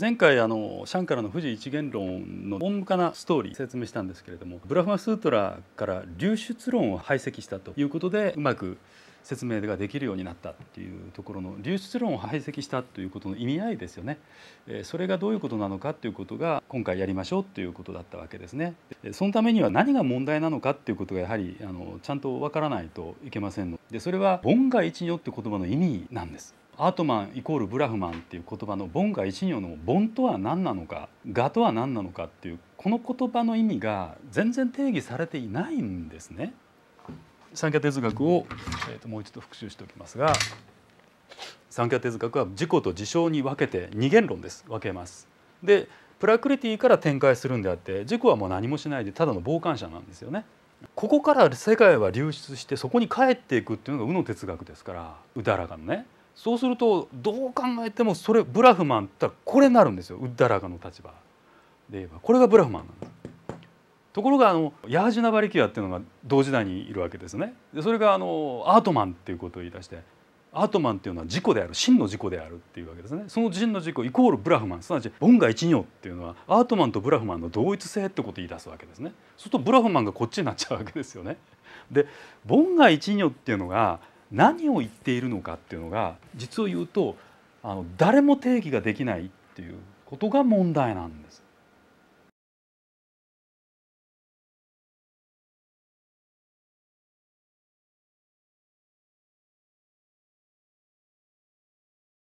前回シャンカラの富士一元論の大昔なストーリー説明したんですけれども、ブラフマスートラから流出論を排斥したということでうまく説明ができるようになったっていうところの、流出論を排斥したということの意味合いですよね。それがどういうことなのかということが今回やりましょうということだったわけですね。そのためには何が問題なのかということがやはりちゃんとわからないといけませんので、それは「凡が一如」って言葉の意味なんです。アートマンイコールブラフマンっていう言葉の「凡が一如」の「凡」とは何なのか「が」とは何なのかっていう、この言葉の意味が全然定義されていないんですね。三脚哲学をもう一度復習しておきますが、三脚哲学は自己と事象に分けて二元論です。分けます。でプラクリティから展開するんであって、自己はもう何もしないでただの傍観者なんですよね。ここから世界は流出してそこに帰っていくっていうのが宇の哲学ですから、ウダラガのね。そうするとどう考えてもそれブラフマンって言ったらこれになるんですよ。ウダラガの立場で言えばこれがブラフマンなんです。ところがヤージュナ・バリキアっていうのが同時代にいるわけですね。でそれがアートマンっていうことを言い出して、アートマンっていうのは自己である、真の自己であるっていうわけですね。その真の自己イコールブラフマン、すなわち凡が一如っていうのはアートマンとブラフマンの同一性ってことを言い出すわけですね。そうするとブラフマンがこっちになっちゃうわけですよね。で凡が一如っていうのが何を言っているのかっていうのが、実を言うと誰も定義ができないっていうことが問題なんです。